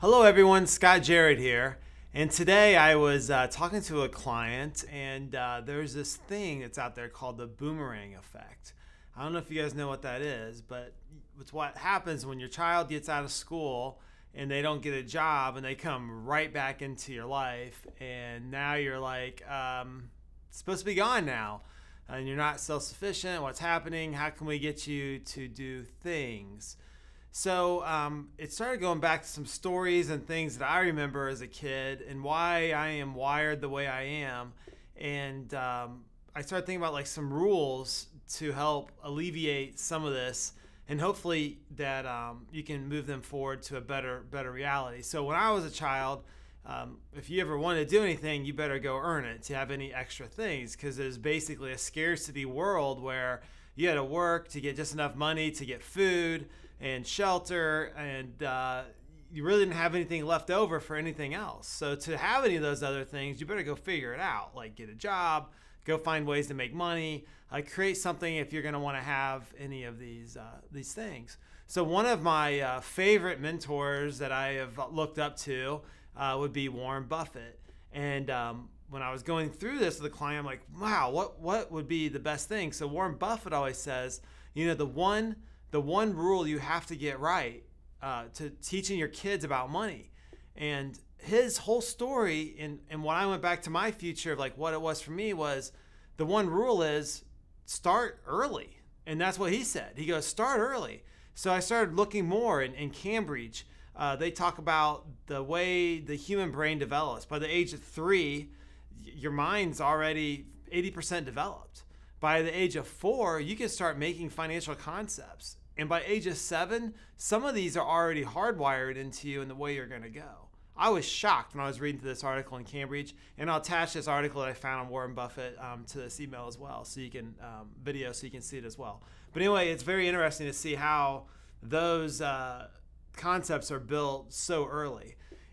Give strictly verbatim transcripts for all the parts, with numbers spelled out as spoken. Hello everyone, Scott Jarrett here. And today I was uh, talking to a client, and uh, there's this thing that's out there called the Boomerang Effect. I don't know if you guys know what that is, but it's what happens when your child gets out of school and they don't get a job and they come right back into your life, and now you're like, um, it's supposed to be gone now. And you're not self-sufficient. What's happening? How can we get you to do things? So um, it started going back to some stories and things that I remember as a kid and why I am wired the way I am. And um, I started thinking about like some rules to help alleviate some of this, and hopefully that um, you can move them forward to a better, better reality. So when I was a child, Um, if you ever want to do anything, you better go earn it to have any extra things, because there's basically a scarcity world where you had to work to get just enough money to get food and shelter, and uh, you really didn't have anything left over for anything else. So to have any of those other things, you better go figure it out, like get a job, go find ways to make money, uh, create something if you're going to want to have any of these, uh, these things. So one of my uh, favorite mentors that I have looked up to Uh, would be Warren Buffett. And um, when I was going through this with the client, I'm like, wow, what what would be the best thing? So Warren Buffett always says, you know, the one the one rule you have to get right uh, to teaching your kids about money. And his whole story, and and when I went back to my future of like what it was for me, was the one rule is start early. And that's what he said. He goes, start early. So I started looking more in, in Cambridge. Uh, they talk about the way the human brain develops. By the age of three, your mind's already eighty percent developed. By the age of four, you can start making financial concepts. And by age of seven, some of these are already hardwired into you in the way you're gonna go. I was shocked when I was reading this article in Cambridge, and I'll attach this article that I found on Warren Buffett um, to this email as well, so you can, um, video, so you can see it as well. But anyway, it's very interesting to see how those, uh, concepts are built so early.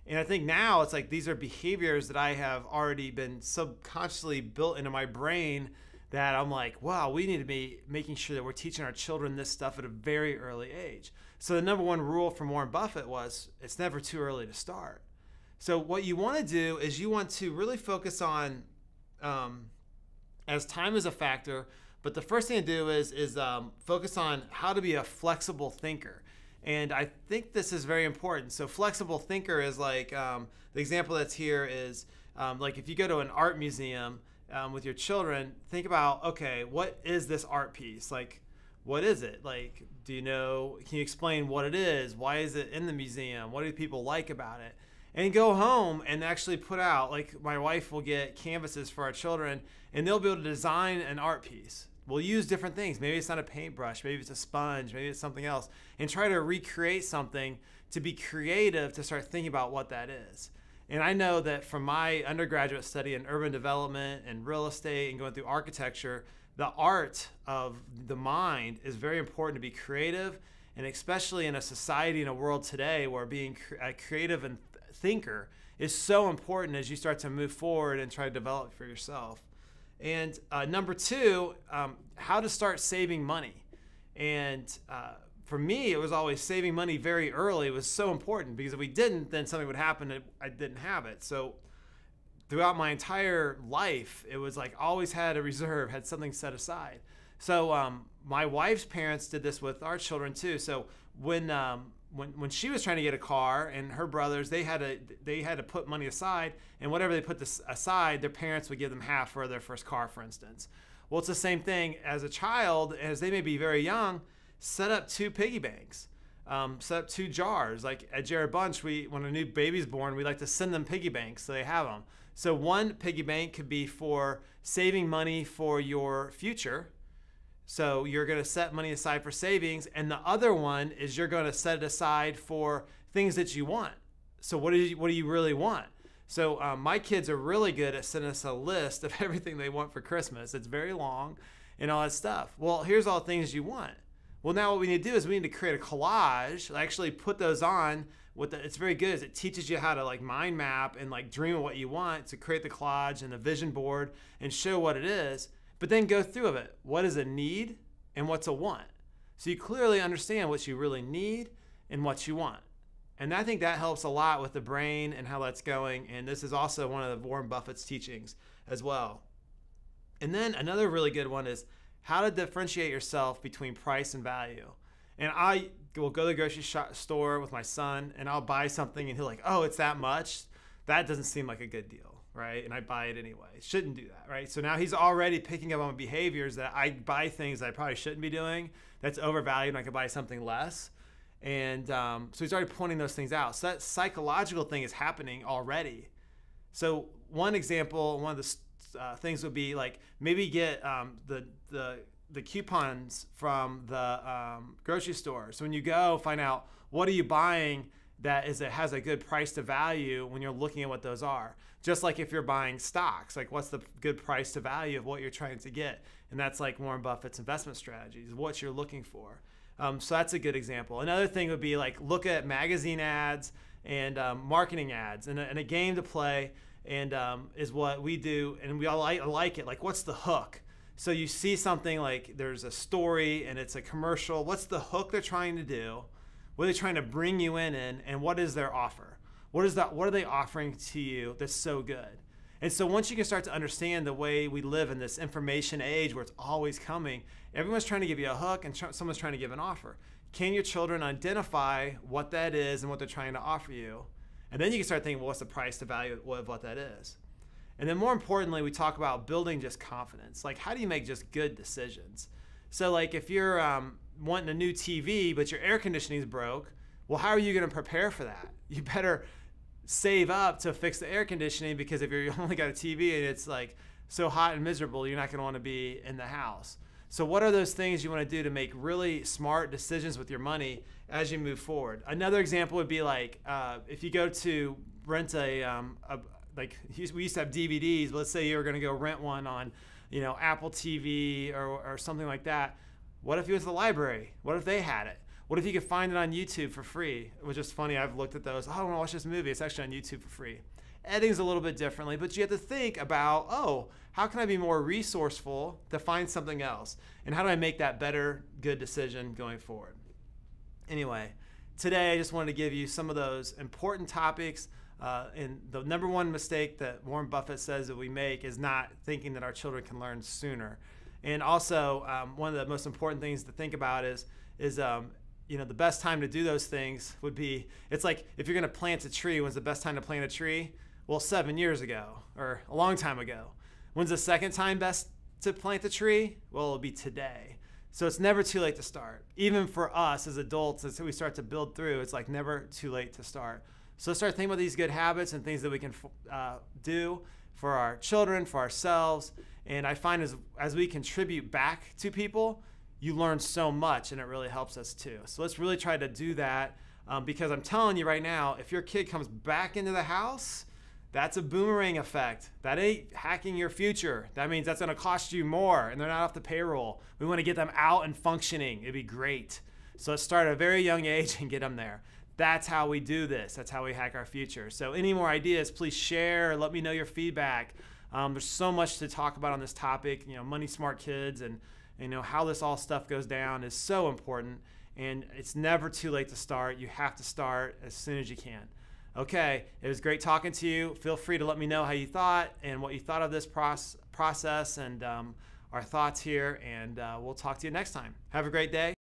And I think now it's like these are behaviors that I have already been subconsciously built into my brain, that I'm like, wow, we need to be making sure that we're teaching our children this stuff at a very early age. So the number one rule from Warren Buffett was it's never too early to start. So what you want to do is you want to really focus on um, as time is a factor, but the first thing to do is, is um, focus on how to be a flexible thinker. And I think this is very important. So flexible thinker is like, um, the example that's here is um, like if you go to an art museum um, with your children, think about, okay, what is this art piece? Like, what is it? Like, do you know, can you explain what it is? Why is it in the museum? What do people like about it? And go home and actually put out, like my wife will get canvases for our children, and they'll be able to design an art piece. We'll use different things. Maybe it's not a paintbrush, maybe it's a sponge, maybe it's something else, and try to recreate something, to be creative, to start thinking about what that is. And I know that from my undergraduate study in urban development and real estate and going through architecture, the art of the mind is very important to be creative, and especially in a society and a world today where being a creative and thinker is so important as you start to move forward and try to develop for yourself. And uh, number two, um, how to start saving money. And uh, for me, it was always saving money very early was so important, because if we didn't, then something would happen and I didn't have it. So throughout my entire life, it was like always had a reserve, had something set aside. So um, my wife's parents did this with our children too. So when, um, when, when she was trying to get a car, and her brothers, they had to, they had to put money aside, and whatever they put this aside, their parents would give them half for their first car, for instance. Well, it's the same thing as a child, as they may be very young, set up two piggy banks, um, set up two jars. Like at Jared Bunch, we, when a new baby's born, we like to send them piggy banks so they have them. So one piggy bank could be for saving money for your future. So you're gonna set money aside for savings, and the other one is you're gonna set it aside for things that you want. So what do you, what do you really want? So um, my kids are really good at sending us a list of everything they want for Christmas. It's very long and all that stuff. Well, here's all the things you want. Well, now what we need to do is we need to create a collage, actually put those on. With the, it's very good, is it teaches you how to like mind map and like dream of what you want, to create the collage and the vision board and show what it is. But then go through of it. What is a need and what's a want? So you clearly understand what you really need and what you want. And I think that helps a lot with the brain and how that's going. And this is also one of Warren Buffett's teachings as well. And then another really good one is how to differentiate yourself between price and value. And I will go to the grocery store with my son and I'll buy something and he'll like, oh, it's that much? That doesn't seem like a good deal, right? And I buy it anyway. Shouldn't do that, right? So now he's already picking up on behaviors that I buy things that I probably shouldn't be doing. That's overvalued and I could buy something less. And um, so he's already pointing those things out. So that psychological thing is happening already. So one example, one of the uh, things would be like maybe get um, the, the, the coupons from the um, grocery store. So when you go, find out what are you buying that is, it has a good price to value when you're looking at what those are. Just like if you're buying stocks, like what's the good price to value of what you're trying to get? And that's like Warren Buffett's investment strategies, what you're looking for. Um, so that's a good example. Another thing would be like look at magazine ads and um, marketing ads and a, and a game to play and um, is what we do, and we all like, like it. Like what's the hook? So you see something like there's a story and it's a commercial. What's the hook they're trying to do? What are they trying to bring you in in, and what is their offer? What is that? What are they offering to you that's so good? And so once you can start to understand the way we live in this information age where it's always coming, everyone's trying to give you a hook and tr someone's trying to give an offer. Can your children identify what that is and what they're trying to offer you? And then you can start thinking, well, what's the price to value of what that is? And then more importantly, we talk about building just confidence. Like how do you make just good decisions? So like if you're um, wanting a new T V, but your air conditioning is broke, well, how are you gonna prepare for that? You better save up to fix the air conditioning, because if you're only got a T V and it's like so hot and miserable, you're not gonna wanna be in the house. So what are those things you wanna do to make really smart decisions with your money as you move forward? Another example would be like, uh, if you go to rent a, um, a, like we used to have D V Ds, but let's say you were gonna go rent one on, you know, Apple T V or, or something like that. What if you went to the library? What if they had it? What if you could find it on YouTube for free? It was just funny, I've looked at those. Oh, I wanna watch this movie, it's actually on YouTube for free. Editing's a little bit differently, but you have to think about, oh, how can I be more resourceful to find something else? And how do I make that better, good decision going forward? Anyway, today I just wanted to give you some of those important topics. Uh, and the number one mistake that Warren Buffett says that we make is not thinking that our children can learn sooner. And also, um, one of the most important things to think about is, is um, you know, the best time to do those things would be, it's like if you're gonna plant a tree, when's the best time to plant a tree? Well, seven years ago, or a long time ago. When's the second time best to plant a tree? Well, it'll be today. So it's never too late to start. Even for us as adults, as we start to build through, it's like never too late to start. So let's start thinking about these good habits and things that we can uh, do for our children, for ourselves. And I find as, as we contribute back to people, you learn so much and it really helps us too. So let's really try to do that, um, because I'm telling you right now, if your kid comes back into the house, that's a boomerang effect. That ain't hacking your future. That means that's gonna cost you more and they're not off the payroll. We wanna get them out and functioning. It'd be great. So let's start at a very young age and get them there. That's how we do this. That's how we hack our future. So any more ideas, please share. Let me know your feedback. Um, there's so much to talk about on this topic. You know, money smart kids and you know how this all stuff goes down is so important, and it's never too late to start. You have to start as soon as you can. Okay, it was great talking to you. Feel free to let me know how you thought and what you thought of this process and um, our thoughts here, and uh, we'll talk to you next time. Have a great day.